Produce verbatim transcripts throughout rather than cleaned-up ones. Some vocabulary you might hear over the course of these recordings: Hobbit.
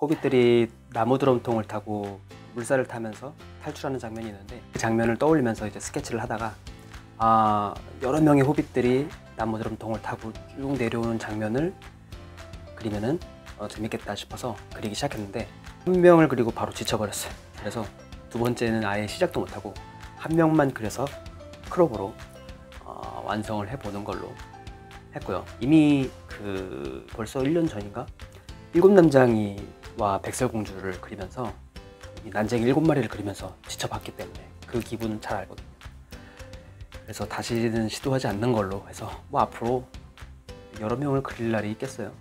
호빗들이 나무 드럼통을 타고 물살을 타면서 탈출하는 장면이 있는데, 그 장면을 떠올리면서 이제 스케치를 하다가 아, 여러 명의 호빗들이 나무 드럼통을 타고 쭉 내려오는 장면을 그리면은 어, 재밌겠다 싶어서 그리기 시작했는데, 한 명을 그리고 바로 지쳐버렸어요. 그래서 두 번째는 아예 시작도 못하고 한 명만 그려서 크롭으로 어, 완성을 해보는 걸로 했고요. 이미 그 벌써 일 년 전인가? 일곱 남장이와 백설공주를 그리면서 이 난쟁이 일곱 마리를 그리면서 지쳐봤기 때문에 그 기분은 잘 알거든요. 그래서 다시는 시도하지 않는 걸로 해서 뭐 앞으로 여러 명을 그릴 날이 있겠어요.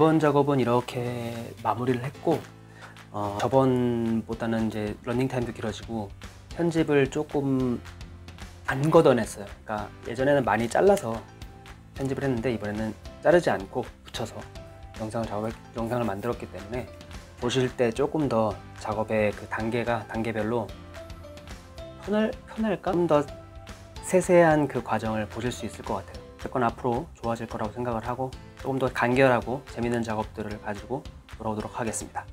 이번 작업은 이렇게 마무리를 했고, 어, 저번보다는 이제 러닝타임도 길어지고 편집을 조금 안 걷어냈어요. 그러니까 예전에는 많이 잘라서 편집을 했는데 이번에는 자르지 않고 붙여서 영상을, 작업, 영상을 만들었기 때문에 보실 때 조금 더 작업의 그 단계가 단계별로 편할, 편할까? 좀 더 세세한 그 과정을 보실 수 있을 것 같아요. 어쨌건 앞으로 좋아질 거라고 생각을 하고 조금 더 간결하고 재밌는 작업들을 가지고 돌아오도록 하겠습니다.